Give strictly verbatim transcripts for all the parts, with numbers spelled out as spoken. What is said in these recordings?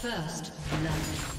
First love.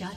Shut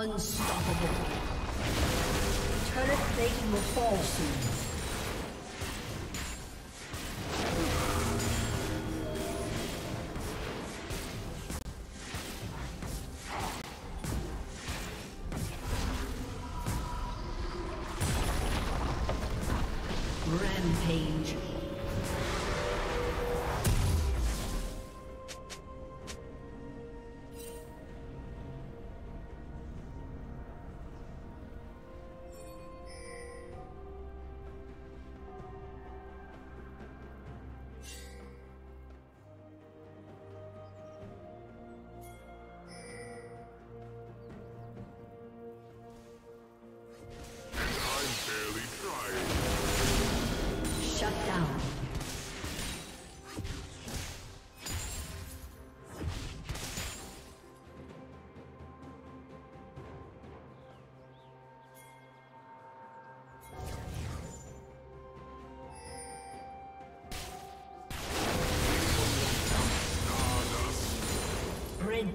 Unstoppable. Turret plating will fall soon. Red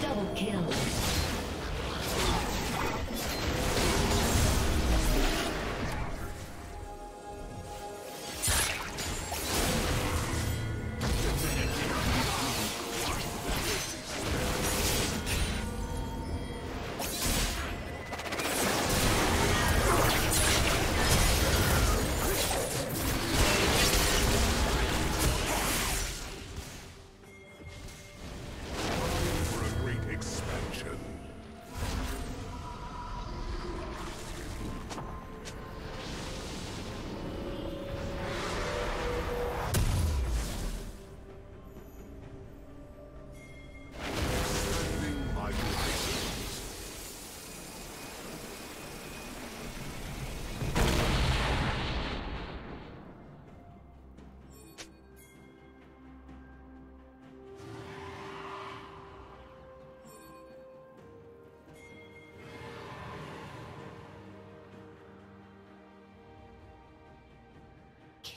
Double kill.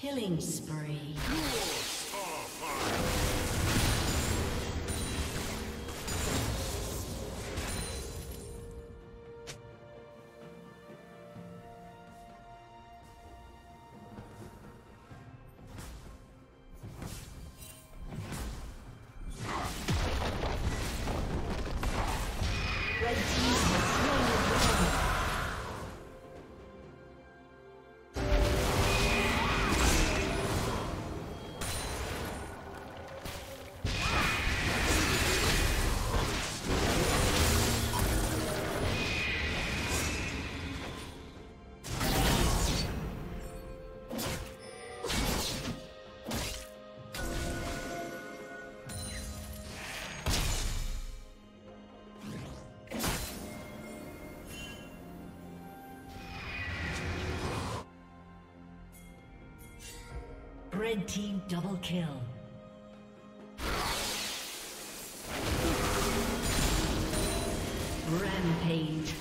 Killing spree. Red team double kill. Rampage.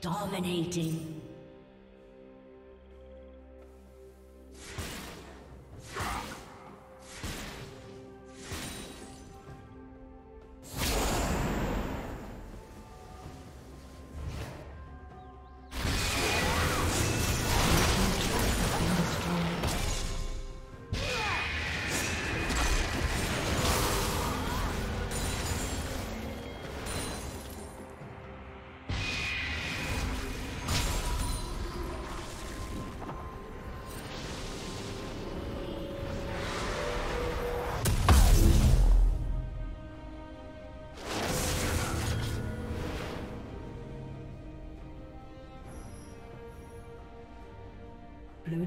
Dominating. Blue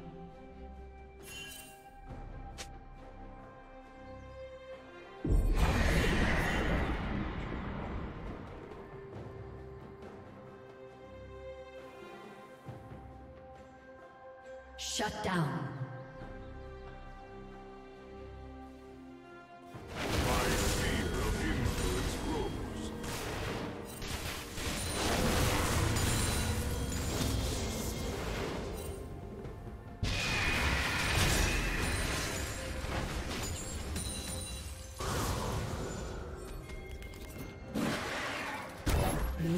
Shut down. Blue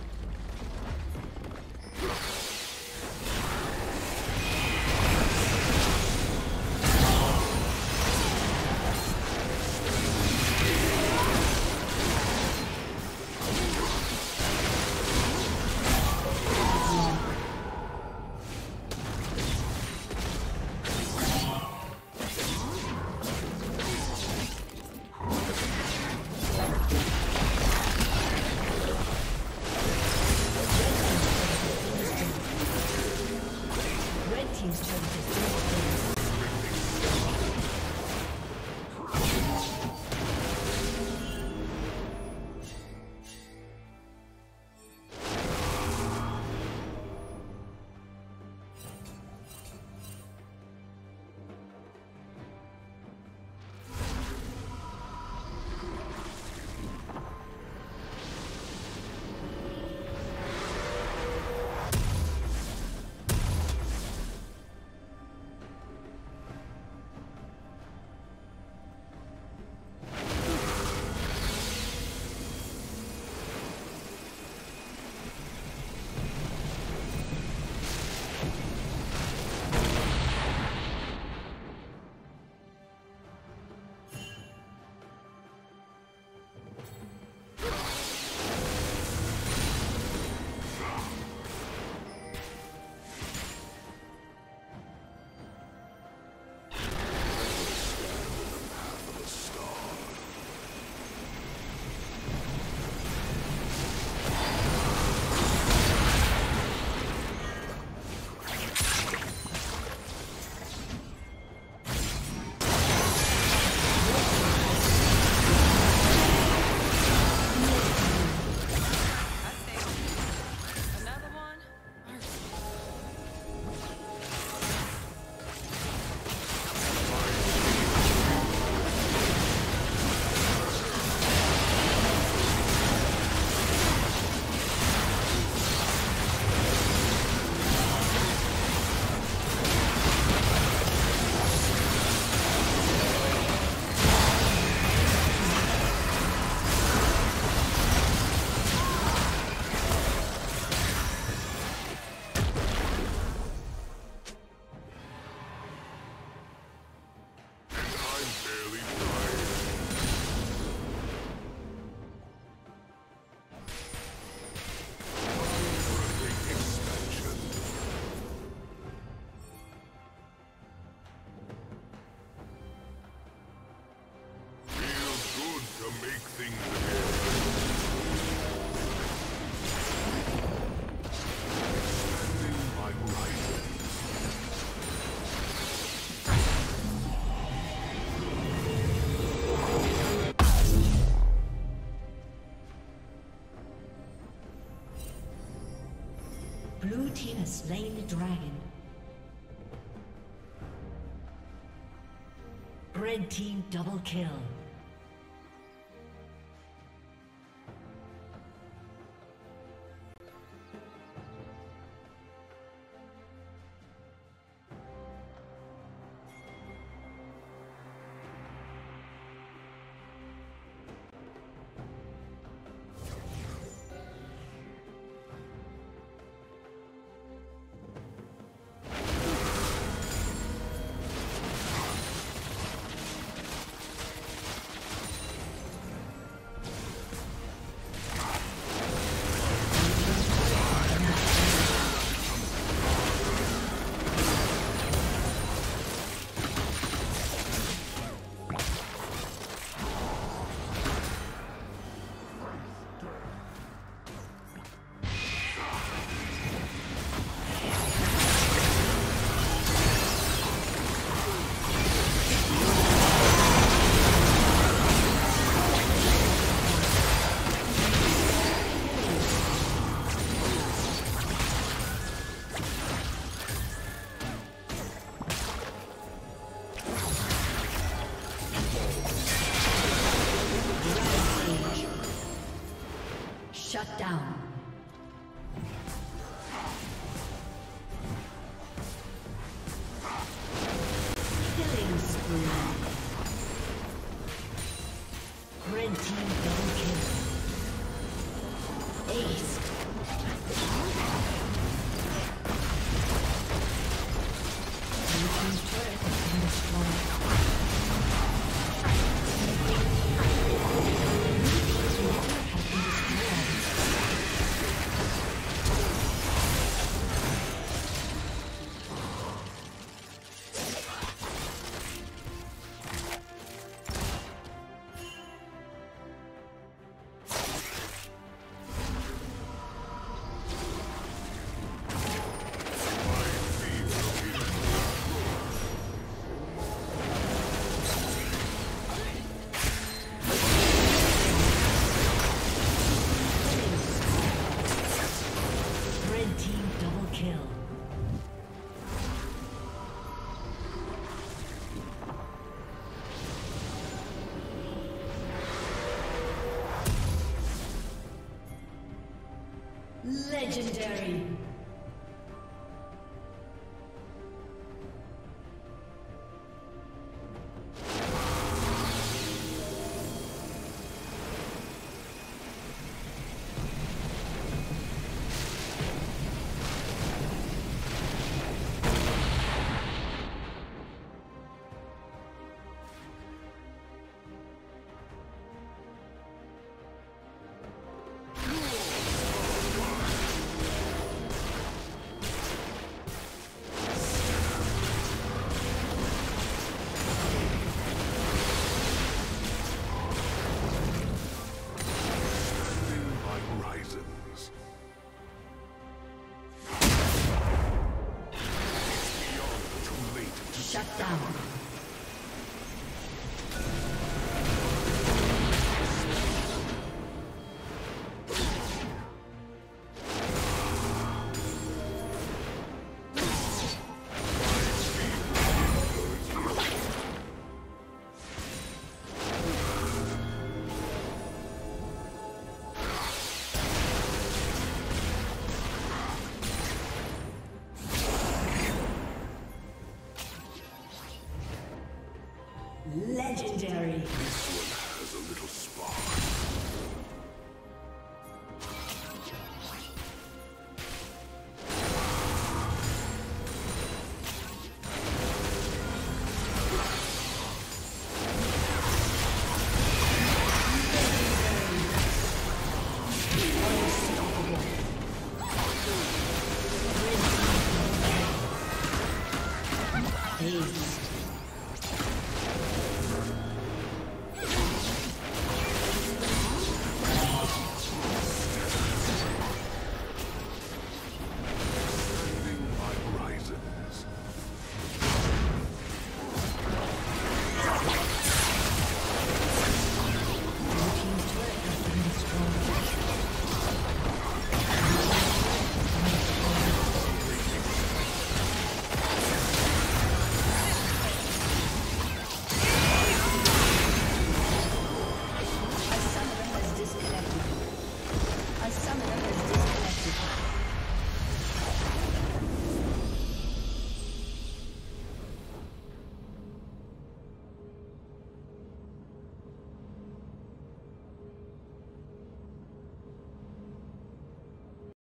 Blue team has slain the dragon. Red team double kill. Shut down. Killing spree. Red team double kill. Ace. Blue team's turret has been destroyed. Legendary. Shut down. Legendary. This one has a little spark.